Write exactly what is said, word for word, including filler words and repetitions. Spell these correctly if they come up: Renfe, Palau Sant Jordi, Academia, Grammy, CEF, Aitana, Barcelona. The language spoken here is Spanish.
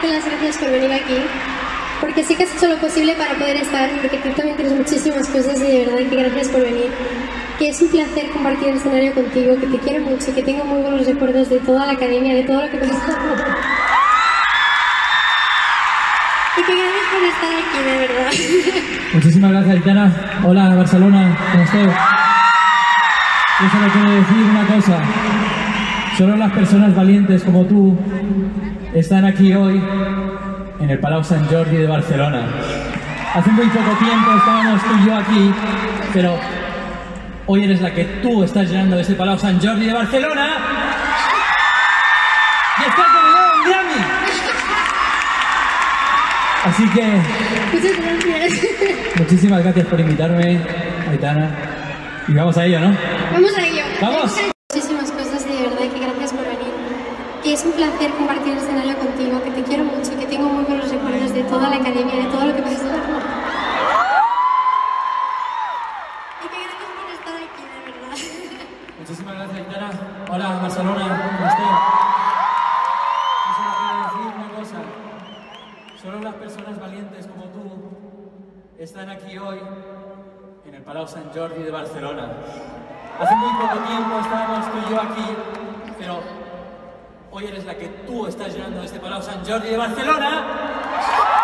darte las gracias por venir aquí, porque sí que has hecho lo posible para poder estar, porque tú también tienes muchísimas cosas y de verdad que gracias por venir. Que es un placer compartir el escenario contigo, que te quiero mucho, que tengo muy buenos recuerdos de toda la academia, de todo lo que te gusta. Y que gracias por estar aquí, de verdad. Muchísimas gracias, Aitana. Hola, Barcelona, ¿cómo estás? Yo solo quiero decir una cosa. Solo las personas valientes como tú están aquí hoy en el Palau Sant Jordi de Barcelona. Hace muy poco tiempo estábamos tú y yo aquí, pero hoy eres la que tú estás llenando de este Palau Sant Jordi de Barcelona. Y estás nominada a un Grammy. Así que... muchas gracias. Muchísimas gracias por invitarme, Aitana. Y vamos a ello, ¿no? Vamos a ello. ¡Vamos! Muchísimas cosas, de verdad, que gracias por venir. Que es un placer compartir el escenario contigo, que te quiero mucho, que tengo muy buenos recuerdos de toda la academia, de todo lo que pasó. Y que gracias por estar aquí, de verdad. Muchísimas gracias, Aitana. Hola, Barcelona, ¿cómo estás? Solo quiero decir una cosa. Solo las personas valientes como tú están aquí hoy en el Palau Sant Jordi de Barcelona. Hace muy poco tiempo estábamos tú y yo aquí, pero hoy eres la que tú estás llenando de este Palau Sant Jordi de Barcelona.